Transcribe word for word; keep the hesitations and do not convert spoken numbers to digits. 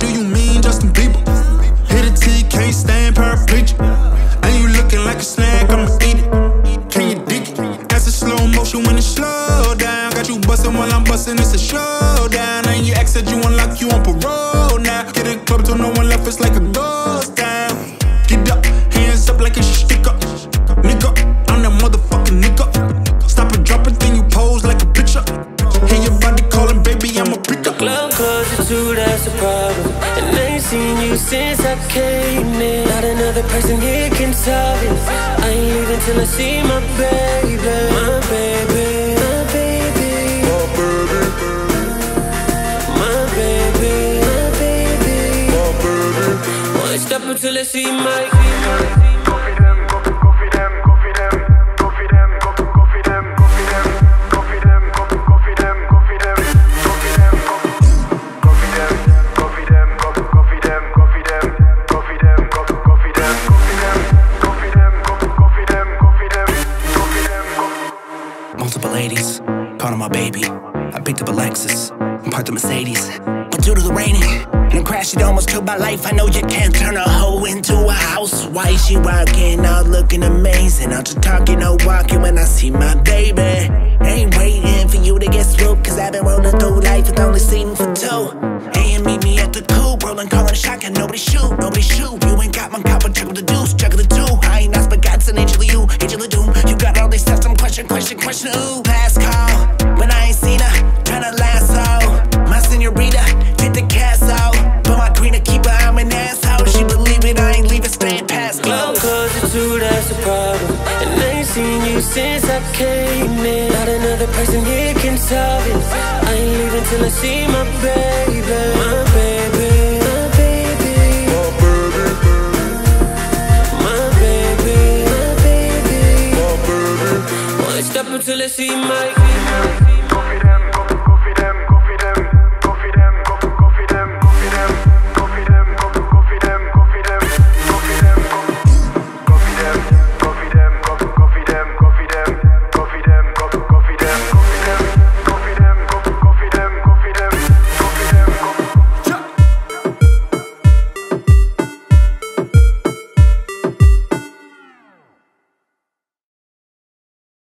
What do you mean, Justin Bieber? Hit a T, can't stand paraplegic. And you looking like a snack, I'ma eat it. Can you dig it? That's a slow motion when it slow down. Got you bustin' while I'm bustin', it's a showdown. And your ex said you unlock, you on parole now. Get in club till no one left, it's like a ghost town. Get up, hands up like a stick up. Nigga, I'm that motherfucking nigga. Stop and drop it, then you pose like a picture. Hear your body calling, baby, I'm a picker. Club closer too, that's a problem. And I ain't seen you since I came in. Not another person here can solve it. I ain't leaving till I see my baby. My baby, my baby, my baby, my baby, my baby, my baby. One step until I see my. Multiple ladies, caught on my baby. I picked up a Lexus, and parked a Mercedes. But due to the rain, and a crash that almost killed my life. I know you can't turn a hoe into a housewife. She walking out looking amazing. Out just talking, no walking when I see my baby. Ain't waiting for you to get swooped, cause I've been rolling through life with only seating for two. Hey, and meet me at the coupe, rolling, calling a shotgun. Nobody shoot, nobody shoot. You ain't got my cop, but chuckle the deuce, chuckle the two. I ain't asked, but God's an angel of you, angel of doom. You got all these steps, I'm question, question, question. Ooh, last call, when I ain't seen her, tryna lasso. My senorita, hit the castle. But my queen, a keeper, I'm an asshole. She believe it, I ain't leaving, staying past close. Club closer too, that's a problem. And I ain't seen you since I came in. Not another person here can solve it. I ain't leaving till I see my baby. My baby, my baby, my baby, my baby, my baby, my baby. One step until I see my baby.